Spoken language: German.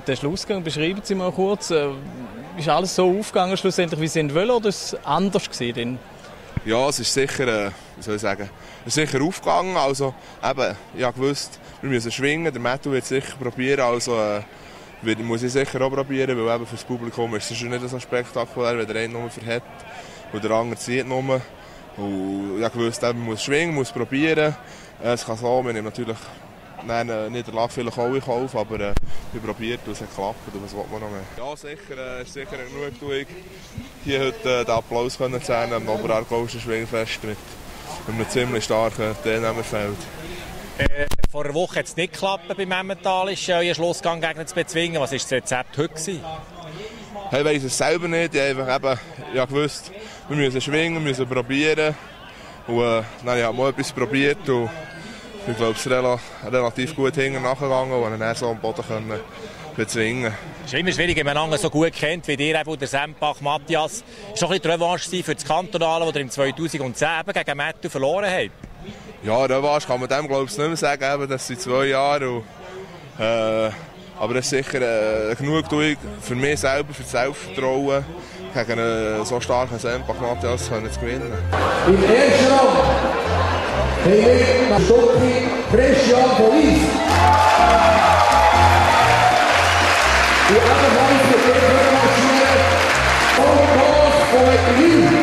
und den Schlussgang beschreiben Sie mal kurz. Ist alles so aufgegangen, schlussendlich, wie Sie wollen, oder ist es anders gewesen? Ja, es ist sicher, sicher aufgegangen. Also, eben, ich wusste, wir müssen schwingen. Der Meto wird es sicher probieren. Also, muss ich sicher auch probieren, weil eben für das Publikum ist es nicht so spektakulär, wenn der eine nur verhält und der andere zieht nur. Und ich wusste, man muss schwingen, muss probieren. Es kann so, wir nehmen natürlich eine Niederlage vielleicht auch in Kauf, aber wir probiert und es hat geklappt. Und was will man noch mehr? Ja, sicher. Es ist sicher eine Genugtuung, hier heute den Applaus zu sehen am Oberaargauischen Schwingfest mit einem ziemlich starken Teilnehmerfeld. Vor einer Woche hat es nicht geklappt beim Emmentalisch, Ihren Schlussgang gegen zu bezwingen. Was war das Rezept heute? Ich weiss es selber nicht. Ich wusste, wir müssen schwingen, wir müssen probieren. Und dann habe ich mal etwas probiert. Und ich glaube, es ist relativ gut hinten nachgegangen und dann so am Boden können bezwingen. Es ist immer schwierig, wenn man einander so gut kennt wie dir, der Sempach, Matthias. Es war noch ein bisschen Revanche für das Kantonale, das ihr im 2010 gegen Meto verloren habt. Ja, Revanche kann man dem, glaube ich, nicht mehr sagen. Das sind 2 Jahre. Und, aber das ist sicher genug für mich selber, für das Selbstvertrauen, gegen einen so starken Sempach, Matthias, zu gewinnen. Im ersten Rang Stoppi Christian Police. Die anderen Mannschaft der Maschine und Pass von